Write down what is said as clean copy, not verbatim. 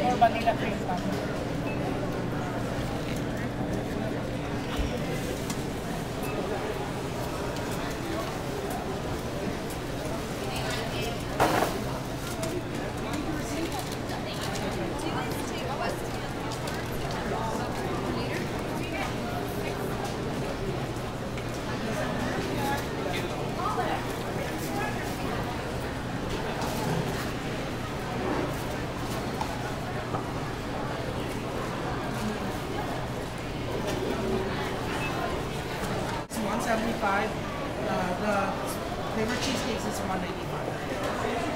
or vanilla cream pie. $175. The flavor cheesecakes is $195.